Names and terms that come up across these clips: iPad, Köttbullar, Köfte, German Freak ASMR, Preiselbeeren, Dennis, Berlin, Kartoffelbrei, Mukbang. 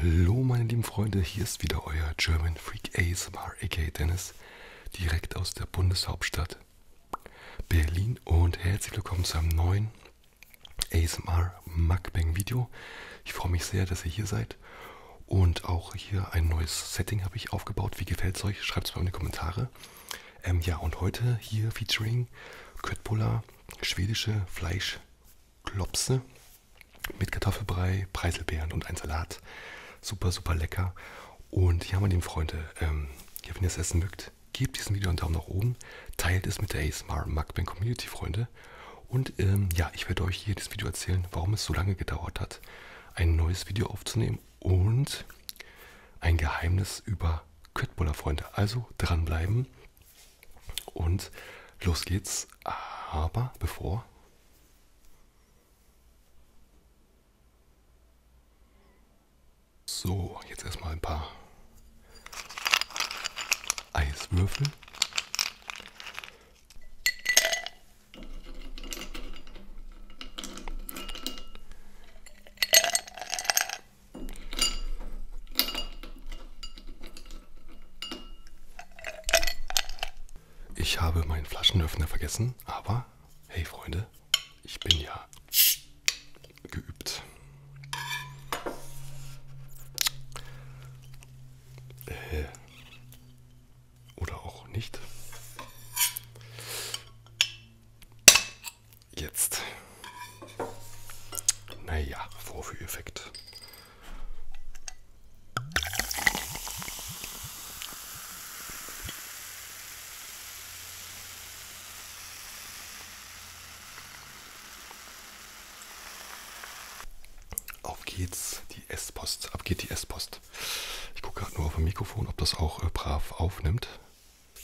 Hallo meine lieben Freunde, hier ist wieder euer German Freak ASMR aka Dennis, direkt aus der Bundeshauptstadt Berlin und herzlich willkommen zu einem neuen ASMR Mukbang Video. Ich freue mich sehr, dass ihr hier seid und auch hier ein neues Setting habe ich aufgebaut. Wie gefällt es euch? Schreibt es mal in die Kommentare. Ja, und heute hier featuring Köttbullar, schwedische Fleischklopse mit Kartoffelbrei, Preiselbeeren und ein Salat. Super, super lecker. Und ja, meine lieben Freunde, ja, wenn ihr das Essen mögt, gebt diesem Video einen Daumen nach oben, teilt es mit der ASMR Mukbang Community, Freunde. Und ja, ich werde euch hier das Video erzählen, warum es so lange gedauert hat, ein neues Video aufzunehmen und ein Geheimnis über Köttbullar, Freunde. Also dranbleiben und los geht's. Aber bevor... So, jetzt erstmal ein paar Eiswürfel. Ich habe meinen Flaschenöffner vergessen, aber hey Freunde, ich bin ja geübt. Oder auch nicht. Jetzt. Naja, Vorführeffekt. Auf geht's, die Esspost. Ab geht die Esspost. Ich gucke gerade nur auf dem Mikrofon, ob das auch brav aufnimmt.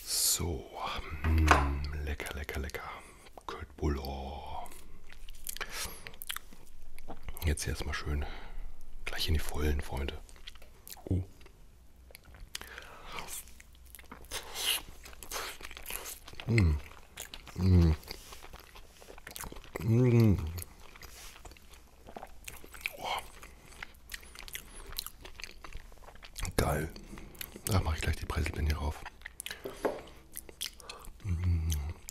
So, lecker, lecker, lecker. Köttbullar. Jetzt erstmal schön gleich in die Vollen, Freunde. Oh. Da mache ich gleich die Preiselbeeren hier rauf.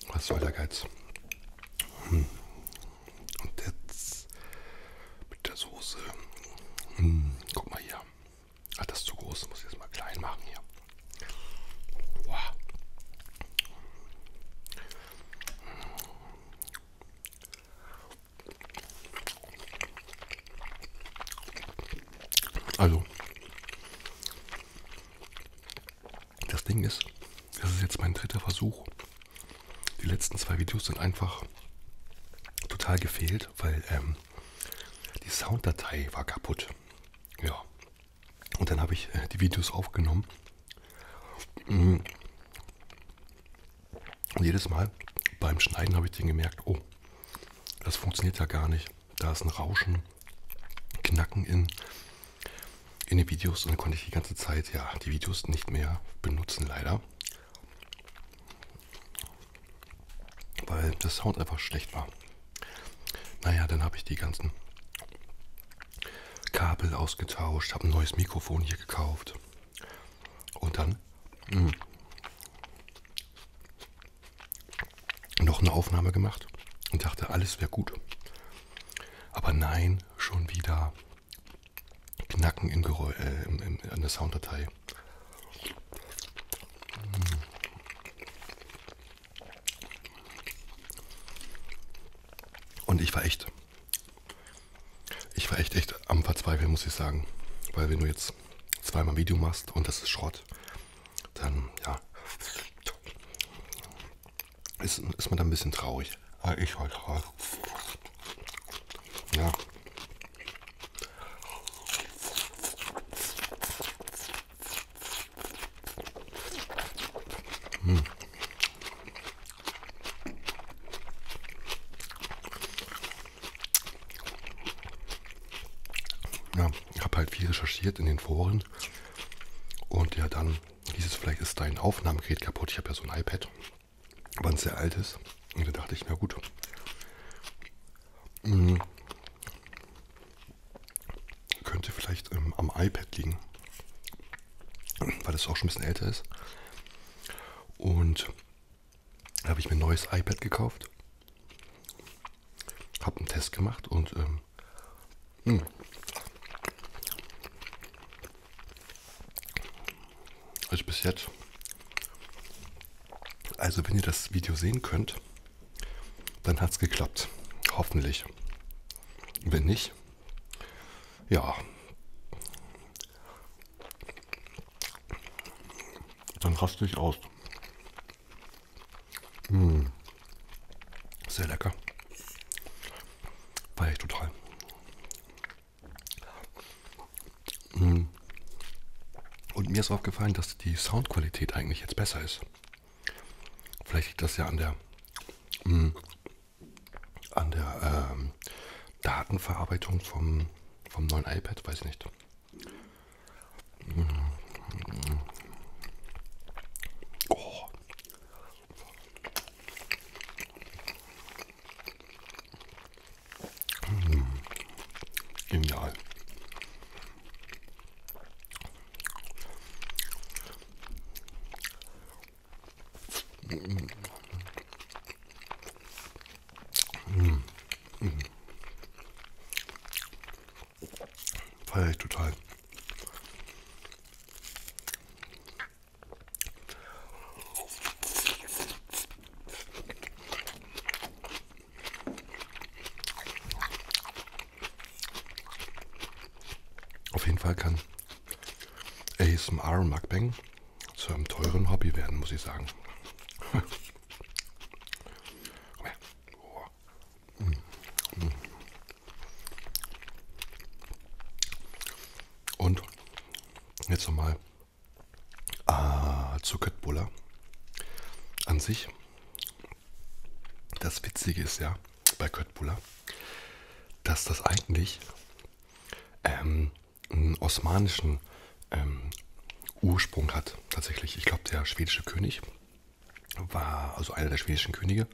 Was soll der Geiz? Und jetzt mit der Soße. Guck mal hier. Ach, das ist zu groß. Muss ich jetzt mal klein machen hier. Wow. Also. Ist, das ist jetzt mein dritter Versuch. Die letzten zwei Videos sind einfach total gefehlt, weil die Sounddatei war kaputt. Ja. Und dann habe ich die Videos aufgenommen. Und jedes Mal beim Schneiden habe ich dann gemerkt, oh, das funktioniert ja gar nicht. Da ist ein Rauschen, Knacken in den Videos und dann konnte ich die ganze Zeit ja die Videos nicht mehr benutzen, leider, weil der Sound einfach schlecht war. Naja, dann habe ich die ganzen Kabel ausgetauscht, habe ein neues Mikrofon hier gekauft und dann noch eine Aufnahme gemacht und dachte, alles wäre gut. Aber nein, schon wieder Knacken in der Sounddatei. Und ich war echt am Verzweifeln, muss ich sagen. Weil wenn du jetzt zweimal Video machst und das ist Schrott, dann ja, ist man da ein bisschen traurig. Aber ich war traurig. Ja. Ja, ich habe halt viel recherchiert in den Foren und ja, dann hieß es, vielleicht ist dein Aufnahmegerät kaputt. Ich habe ja so ein iPad, aber ein sehr altes, und da dachte ich, na gut, könnte vielleicht am iPad liegen, weil das auch schon ein bisschen älter ist. Und da habe ich mir ein neues iPad gekauft, habe einen Test gemacht und also bis jetzt, also wenn ihr das Video sehen könnt, dann hat es geklappt, hoffentlich. Wenn nicht, ja, dann raste ich aus. Sehr lecker. War echt total. Und mir ist aufgefallen, dass die Soundqualität eigentlich jetzt besser ist. Vielleicht liegt das ja an der Datenverarbeitung vom neuen iPad, weiß ich nicht. Oh. Genial. Total. Auf jeden Fall kann ASMR und Mukbang zu einem teuren Hobby werden, muss ich sagen. Und jetzt nochmal zu Köttbullar an sich. Das Witzige ist ja bei Köttbullar, dass das eigentlich einen osmanischen Ursprung hat. Tatsächlich, ich glaube, der schwedische König war, also einer der schwedischen Könige,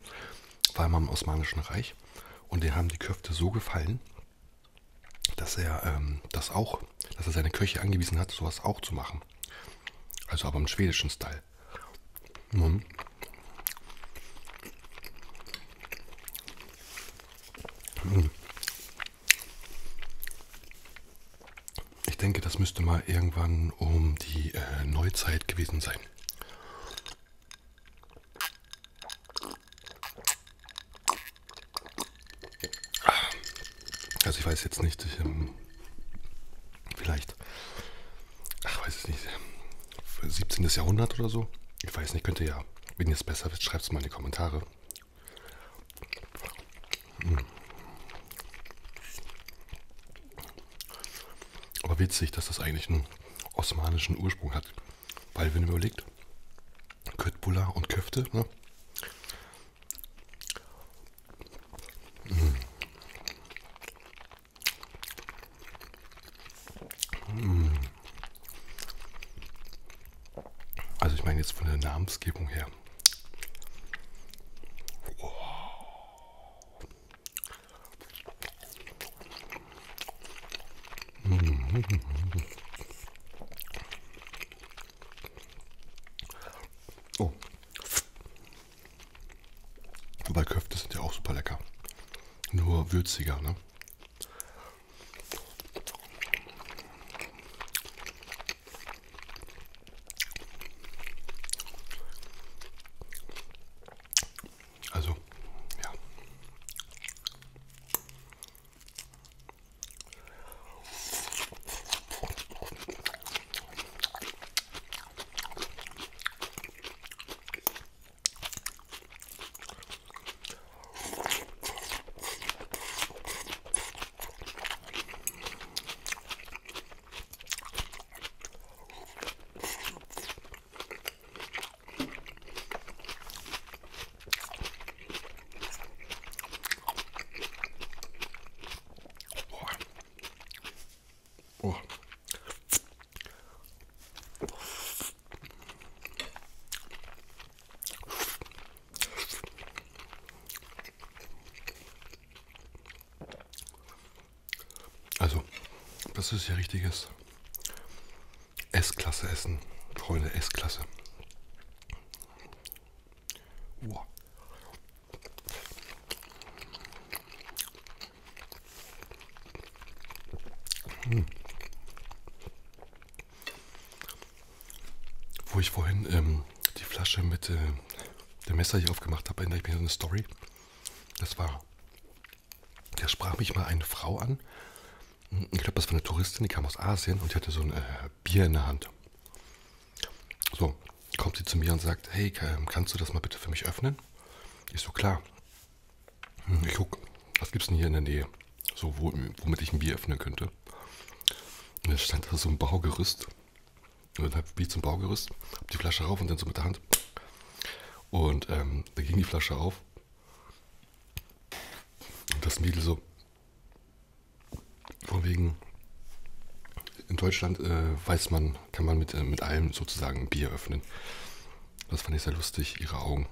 war mal im Osmanischen Reich. Und denen haben die Köfte so gefallen, dass er dass er seine Köche angewiesen hat, sowas auch zu machen. Also aber im schwedischen Style. Ich denke, das müsste mal irgendwann um die Neuzeit gewesen sein. Also ich weiß jetzt nicht, vielleicht, weiß ich nicht, 17. Jahrhundert oder so. Ich weiß nicht, könnte ja, wenn ihr es besser wisst, schreibt es mal in die Kommentare. Aber witzig, dass das eigentlich einen osmanischen Ursprung hat. Weil, wenn ihr überlegt, Köttbullar und Köfte, ne? Also ich meine jetzt von der Namensgebung her. Oh. Oh. Weil Köfte sind ja auch super lecker. Nur würziger, ne? Oh. Also, das ist ja richtiges S-Klasse essen. Freunde, S-Klasse. Wow. Wo ich vorhin die Flasche mit dem Messer hier aufgemacht habe, erinnere ich mich an eine Story. Das war, da sprach mich mal eine Frau an. Ich glaube, das war eine Touristin, die kam aus Asien und die hatte so ein Bier in der Hand. So, kommt sie zu mir und sagt, hey, kannst du das mal bitte für mich öffnen? Ich so, klar. Ich guck, was gibt's denn hier in der Nähe? So, womit ich ein Bier öffnen könnte. Und dann stand da so ein Baugerüst. Und dann wie zum Baugerüst, hab die Flasche rauf und dann so mit der Hand. Und da ging die Flasche auf. Und das Mädel so, von wegen, in Deutschland weiß man, kann man mit allem sozusagen ein Bier öffnen. Das fand ich sehr lustig, ihre Augen.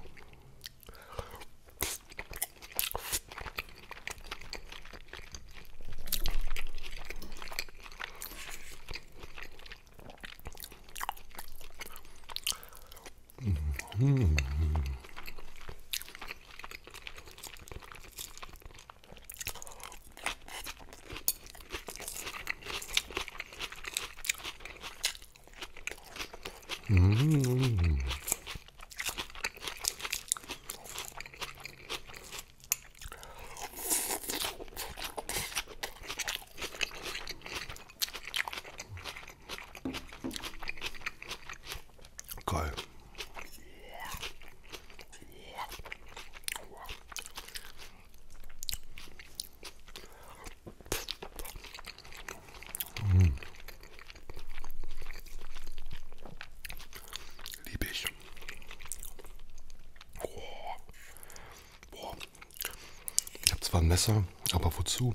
Zwar ein Messer, aber wozu?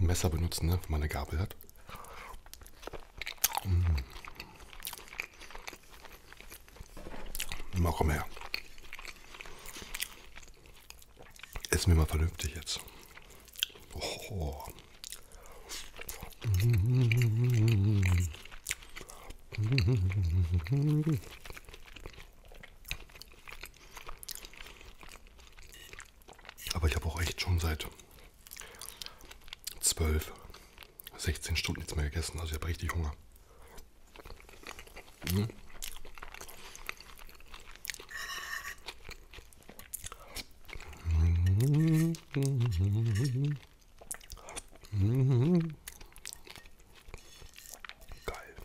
Ein Messer benutzen, ne? Wenn man eine Gabel hat. Mal komm her. Essen wir mal vernünftig jetzt. Oh. Aber ich habe auch echt schon seit 12, 16 Stunden nichts mehr gegessen. Also ich habe richtig Hunger. Hm. Geil.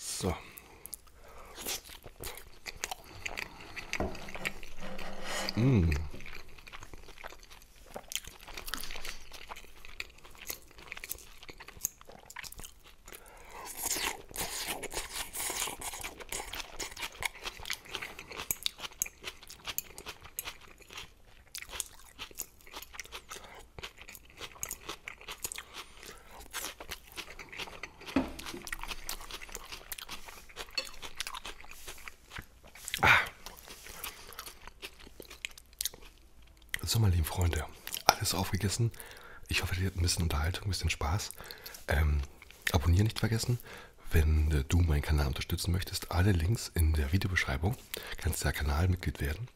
So. Hm. So, meine lieben Freunde, alles aufgegessen. Ich hoffe, ihr habt ein bisschen Unterhaltung, ein bisschen Spaß. Abonnieren nicht vergessen, wenn du meinen Kanal unterstützen möchtest. Alle Links in der Videobeschreibung. Kannst ja Kanalmitglied werden.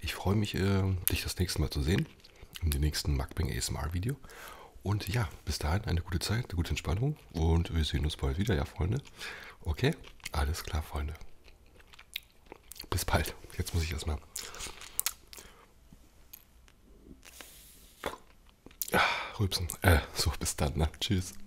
Ich freue mich, dich das nächste Mal zu sehen. In dem nächsten Mukbang ASMR Video. Und ja, bis dahin eine gute Zeit, eine gute Entspannung. Und wir sehen uns bald wieder, ja Freunde. Okay, alles klar, Freunde. Bis bald. Jetzt muss ich erstmal... So, bis dann. Ne? Tschüss.